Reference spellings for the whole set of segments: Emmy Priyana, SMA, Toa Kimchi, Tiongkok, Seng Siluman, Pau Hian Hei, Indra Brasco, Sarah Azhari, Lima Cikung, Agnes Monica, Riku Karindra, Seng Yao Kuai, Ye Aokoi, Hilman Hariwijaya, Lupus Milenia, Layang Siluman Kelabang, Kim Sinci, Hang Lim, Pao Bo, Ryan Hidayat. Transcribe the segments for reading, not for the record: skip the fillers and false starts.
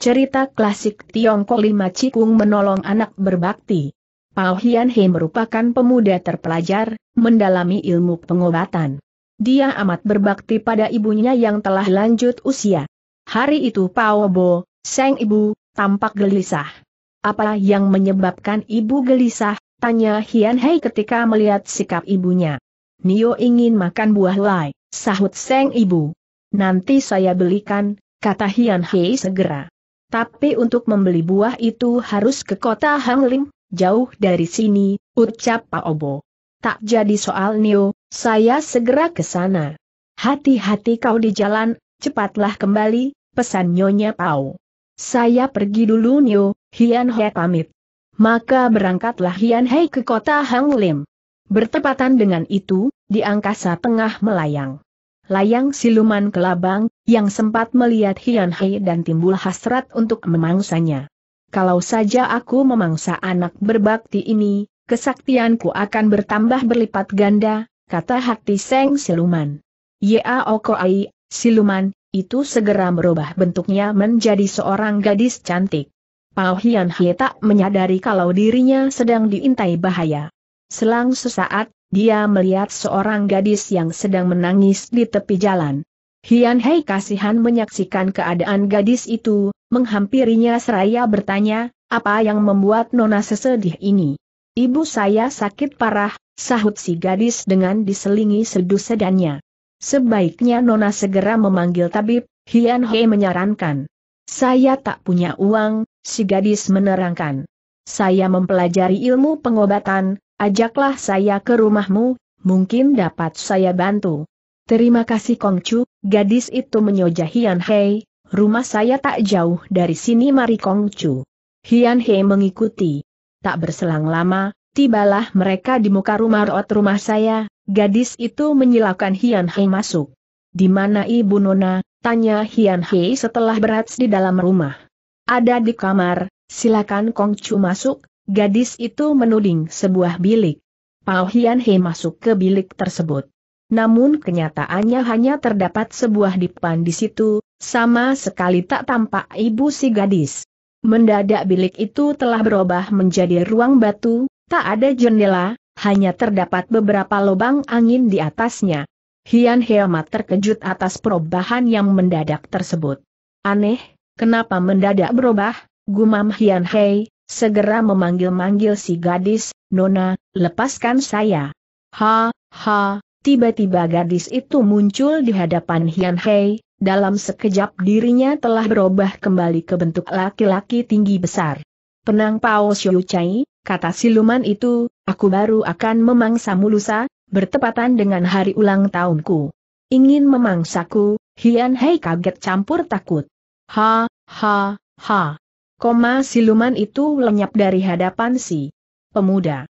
Cerita klasik Tiongkok Lima Cikung menolong anak berbakti. Pau Hian Hei merupakan pemuda terpelajar, mendalami ilmu pengobatan. Dia amat berbakti pada ibunya yang telah lanjut usia. Hari itu Pao Bo, sang ibu, tampak gelisah. Apa yang menyebabkan ibu gelisah? Tanya Hian Hei ketika melihat sikap ibunya. Nio ingin makan buah lai, sahut sang ibu. Nanti saya belikan, kata Hian Hei segera. Tapi untuk membeli buah itu harus ke kota Hang Lim, jauh dari sini, ucap Pao Bo. Tak jadi soal Nio, saya segera ke sana. Hati-hati kau di jalan, cepatlah kembali, pesan Nyonya Pao. Saya pergi dulu Nio, Hian Hei pamit. Maka berangkatlah Hian Hei ke kota Hang Lim. Bertepatan dengan itu, di angkasa tengah melayang Layang Siluman Kelabang, yang sempat melihat Hian Hei dan timbul hasrat untuk memangsanya. Kalau saja aku memangsa anak berbakti ini, kesaktianku akan bertambah berlipat ganda, kata hati Seng Siluman. Ye Aokoi, Siluman, itu segera merubah bentuknya menjadi seorang gadis cantik. Pau Hian Hei tak menyadari kalau dirinya sedang diintai bahaya. Selang sesaat, dia melihat seorang gadis yang sedang menangis di tepi jalan. Hian Hei kasihan menyaksikan keadaan gadis itu, menghampirinya seraya bertanya, apa yang membuat nona sesedih ini? Ibu saya sakit parah, sahut si gadis dengan diselingi seduh sedannya. Sebaiknya nona segera memanggil tabib, Hian Hei menyarankan. Saya tak punya uang, si gadis menerangkan. Saya mempelajari ilmu pengobatan. Ajaklah saya ke rumahmu, mungkin dapat saya bantu. Terima kasih Kongcu, gadis itu menyojah Hian Hei, rumah saya tak jauh dari sini mari Kongcu. Hian Hei mengikuti. Tak berselang lama, tibalah mereka di muka rumah root rumah saya, gadis itu menyilakan Hian Hei masuk. Di mana ibu nona, tanya Hian Hei setelah berhats di dalam rumah. Ada di kamar, silakan Kongcu masuk. Gadis itu menuding sebuah bilik. Pau Hian Hei masuk ke bilik tersebut. Namun kenyataannya hanya terdapat sebuah dipan di situ, sama sekali tak tampak ibu si gadis. Mendadak bilik itu telah berubah menjadi ruang batu, tak ada jendela, hanya terdapat beberapa lubang angin di atasnya. Hian Hei amat terkejut atas perubahan yang mendadak tersebut. Aneh, kenapa mendadak berubah? Gumam Hian Hei. Segera memanggil-manggil si gadis, Nona, lepaskan saya. Ha, ha, tiba-tiba gadis itu muncul di hadapan Hian Hei, dalam sekejap dirinya telah berubah kembali ke bentuk laki-laki tinggi besar. Penang Pao Xiu Cai, kata siluman itu, aku baru akan memangsamu lusa, bertepatan dengan hari ulang tahunku. Ingin memangsaku, Hian Hei kaget campur takut. Ha, ha, ha. Koma siluman itu lenyap dari hadapan si pemuda.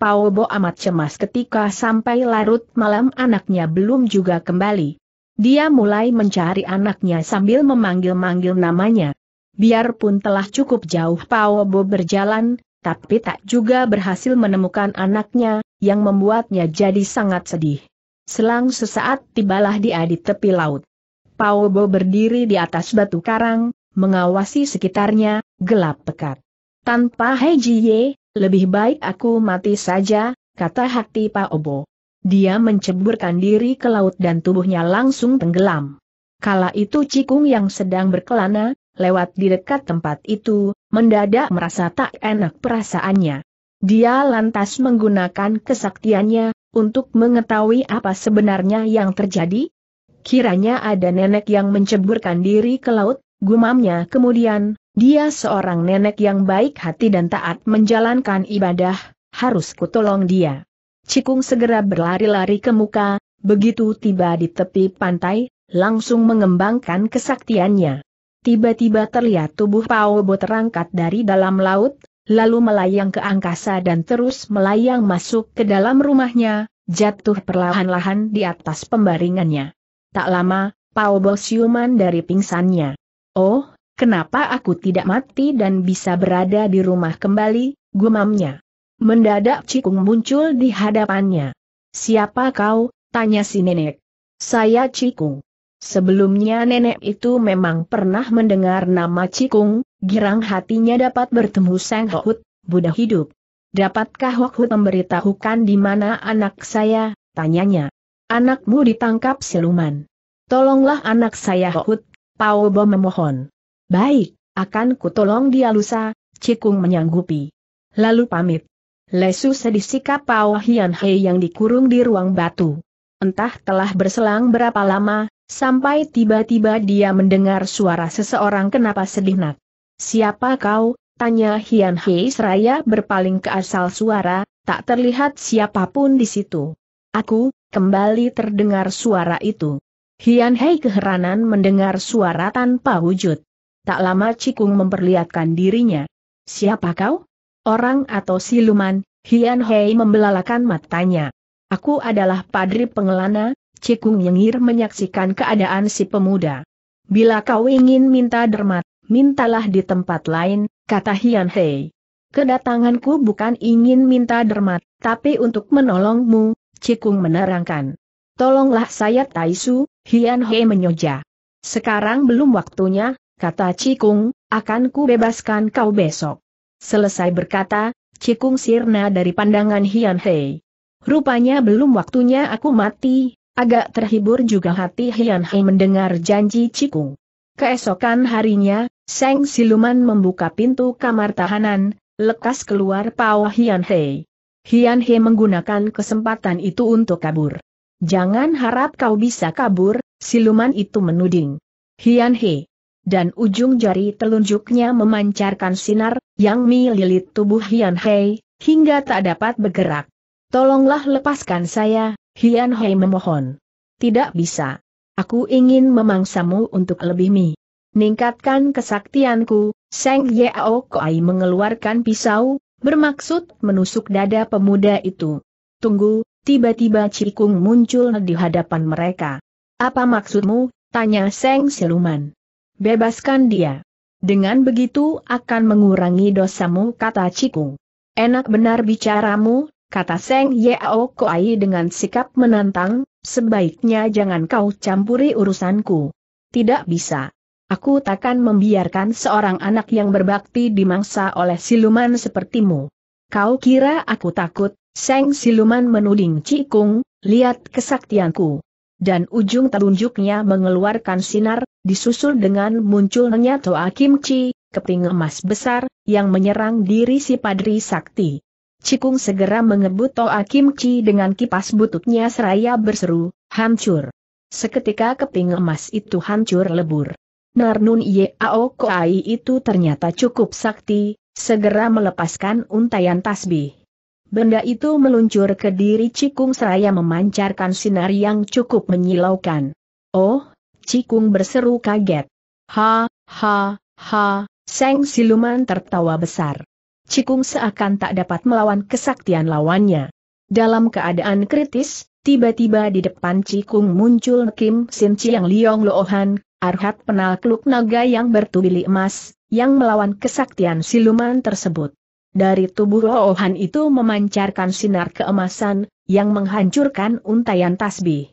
Pao Bo amat cemas ketika sampai larut malam anaknya belum juga kembali. Dia mulai mencari anaknya sambil memanggil-manggil namanya. Biarpun telah cukup jauh Pao Bo berjalan, tapi tak juga berhasil menemukan anaknya, yang membuatnya jadi sangat sedih. Selang sesaat tibalah dia di tepi laut. Pao Bo berdiri di atas batu karang, mengawasi sekitarnya, gelap pekat. Tanpa Hei Jiye, lebih baik aku mati saja, kata hati Pao Bo. Dia menceburkan diri ke laut dan tubuhnya langsung tenggelam. Kala itu Cikung yang sedang berkelana, lewat di dekat tempat itu, mendadak merasa tak enak perasaannya. Dia lantas menggunakan kesaktiannya, untuk mengetahui apa sebenarnya yang terjadi. Kiranya ada nenek yang menceburkan diri ke laut, gumamnya kemudian, dia seorang nenek yang baik hati dan taat menjalankan ibadah, harus kutolong dia. Cikung segera berlari-lari ke muka, begitu tiba di tepi pantai, langsung mengembangkan kesaktiannya. Tiba-tiba terlihat tubuh Pao Bo terangkat dari dalam laut, lalu melayang ke angkasa dan terus melayang masuk ke dalam rumahnya, jatuh perlahan-lahan di atas pembaringannya. Tak lama, Pao Bo siuman dari pingsannya. Oh, kenapa aku tidak mati dan bisa berada di rumah kembali, gumamnya. Mendadak Cikung muncul di hadapannya. Siapa kau, tanya si nenek. Saya Cikung. Sebelumnya nenek itu memang pernah mendengar nama Cikung, girang hatinya dapat bertemu Sang Hohut, Buddha hidup. Dapatkah Hohut memberitahukan di mana anak saya? Tanyanya. Anakmu ditangkap siluman. Tolonglah anak saya Hohut, Pao Bo memohon. Baik, akan kutolong dia lusa, Cikung menyanggupi. Lalu pamit. Lesu sedih sikap Pau Hian Hei yang dikurung di ruang batu. Entah telah berselang berapa lama, sampai tiba-tiba dia mendengar suara seseorang kenapa sedih nak. Siapa kau? Tanya Hian Hei seraya berpaling ke asal suara, tak terlihat siapapun di situ. Aku, kembali terdengar suara itu. Hian Hei keheranan mendengar suara tanpa wujud. Tak lama Cikung memperlihatkan dirinya. Siapa kau? Orang atau siluman? Hian Hei membelalakan matanya. Aku adalah padri pengelana. Cikung nyengir menyaksikan keadaan si pemuda. Bila kau ingin minta dermat, mintalah di tempat lain, kata Hian Hei. Kedatanganku bukan ingin minta dermat, tapi untuk menolongmu, Cikung menerangkan. Tolonglah saya Taisu, Hian Hei menyoja. Sekarang belum waktunya, kata Cikung, akan ku bebaskan kau besok. Selesai berkata, Cikung sirna dari pandangan Hian Hei. Rupanya belum waktunya aku mati. Agak terhibur juga hati Hian Hei mendengar janji Cikung. Keesokan harinya, Seng Siluman membuka pintu kamar tahanan, lekas keluar Pau Hian Hei. Hian Hei menggunakan kesempatan itu untuk kabur. Jangan harap kau bisa kabur, siluman itu menuding. Hian Hei. Dan ujung jari telunjuknya memancarkan sinar, yang melilit tubuh Hian Hei, hingga tak dapat bergerak. Tolonglah lepaskan saya. Hian Hei memohon. Tidak bisa. Aku ingin memangsamu untuk lebih meningkatkan kesaktianku. Seng Yao Kuai mengeluarkan pisau, bermaksud menusuk dada pemuda itu. Tunggu, tiba-tiba Cikung muncul di hadapan mereka. Apa maksudmu? Tanya Seng Siluman. Bebaskan dia. Dengan begitu akan mengurangi dosamu, kata Cikung. Enak benar bicaramu, kata Seng Yao Kuai dengan sikap menantang, sebaiknya jangan kau campuri urusanku. Tidak bisa. Aku takkan membiarkan seorang anak yang berbakti dimangsa oleh siluman sepertimu. Kau kira aku takut? Seng Siluman menuding Cikung, lihat kesaktianku. Dan ujung telunjuknya mengeluarkan sinar, disusul dengan munculnya Toa Kimchi, keping emas besar, yang menyerang diri si padri sakti. Cikung segera mengebut Toa Kimchi dengan kipas bututnya seraya berseru, hancur. Seketika keping emas itu hancur lebur. Narnun Ye Aokoi itu ternyata cukup sakti, segera melepaskan untaian tasbih. Benda itu meluncur ke diri Cikung seraya memancarkan sinar yang cukup menyilaukan. Oh, Cikung berseru kaget. Ha, ha, ha, Seng Siluman tertawa besar. Cikung seakan tak dapat melawan kesaktian lawannya. Dalam keadaan kritis, tiba-tiba di depan Cikung muncul Kim Sinci yang Liong Lohan, arhat penakluk naga yang bertubili emas, yang melawan kesaktian siluman tersebut. Dari tubuh Lohan itu memancarkan sinar keemasan, yang menghancurkan untaian tasbih.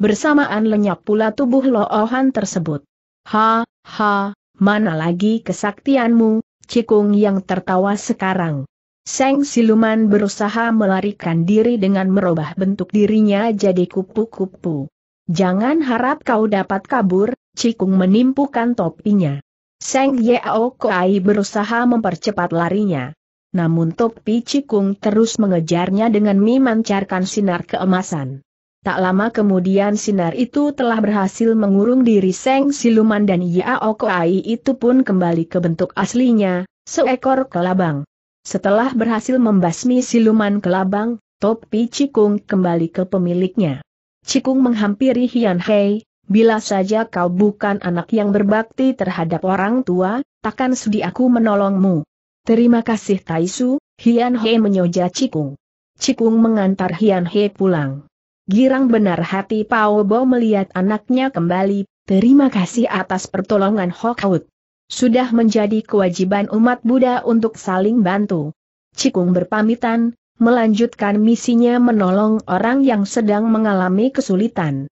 Bersamaan lenyap pula tubuh Lohan tersebut. Ha, ha, mana lagi kesaktianmu? Cikung yang tertawa sekarang. Seng Siluman berusaha melarikan diri dengan merubah bentuk dirinya jadi kupu-kupu. Jangan harap kau dapat kabur, Cikung menimpukan topinya. Seng Yao Kuai berusaha mempercepat larinya. Namun topi Cikung terus mengejarnya dengan memancarkan sinar keemasan. Tak lama kemudian sinar itu telah berhasil mengurung diri Seng Siluman dan Yao Kuai itu pun kembali ke bentuk aslinya, seekor kelabang. Setelah berhasil membasmi siluman kelabang, topi Cikung kembali ke pemiliknya. Cikung menghampiri Hian Hei, bila saja kau bukan anak yang berbakti terhadap orang tua, takkan sudi aku menolongmu. Terima kasih Taisu, Hian Hei menyoja Cikung. Cikung mengantar Hian Hei pulang. Girang benar hati Pao Bo melihat anaknya kembali. Terima kasih atas pertolongan Hokaut. Sudah menjadi kewajiban umat Buddha untuk saling bantu. Cikung berpamitan, melanjutkan misinya menolong orang yang sedang mengalami kesulitan.